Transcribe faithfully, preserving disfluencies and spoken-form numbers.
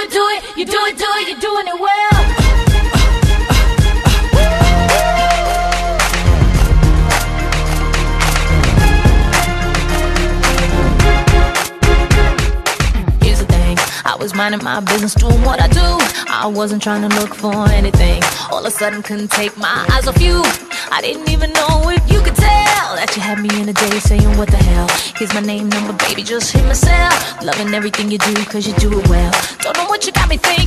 it, do it, you do it, do it, you're doing it well. Here's the thing, I was minding my business, doing what I do. I wasn't trying to look for anything. All of a sudden couldn't take my eyes off you. I didn't even know if you could tell that you had me in a daze, saying what the hell. Here's my name, number, baby, just hit myself. Loving everything you do, cause you do it well. Don't know what you got me thinking.